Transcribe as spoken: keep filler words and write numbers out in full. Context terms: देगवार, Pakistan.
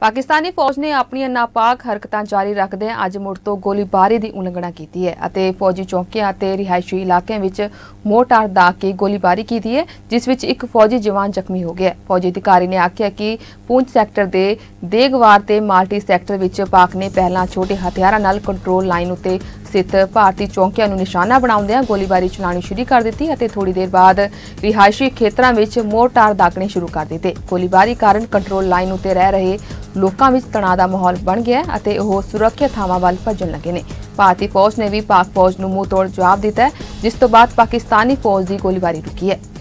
पाकिस्तानी फौज ने अपनी नापाक हरकतां जारी रखदे अज मुड़ तो गोलीबारी की उलंघना की है अते फौजी चौकियां ते रिहायशी इलाकों में मोर्टार दा के गोलीबारी की है जिस विच एक फौजी जवान जख्मी हो गया। फौजी अधिकारी ने आख्या कि पूंछ सैक्टर दे देगवार ते माल्टी सैक्टर विच पाक ने पहला छोटे हथियारां नाल कंट्रोल लाइन उत्ते स्थित भारतीय चौकियां नूं निशाना बनाउंदियां गोलीबारी चलानी शुरू कर दित्ती अते थोड़ी देर बाद रिहायशी खेतरां विच मोर्टार दागने शुरू कर दित्ते। गोलीबारी कारण कंट्रोल लाइन उत्ते रह रहे लोकां विच तनाव दा माहौल बन गया अते ओह सुरक्षित थावां वल भजन लगे ने। भारती फौज ने भी पाक फौज नूं मुंह तोड़ जवाब दिता है जिस तो बाद पाकिस्तानी फौज की गोलीबारी रुकी है।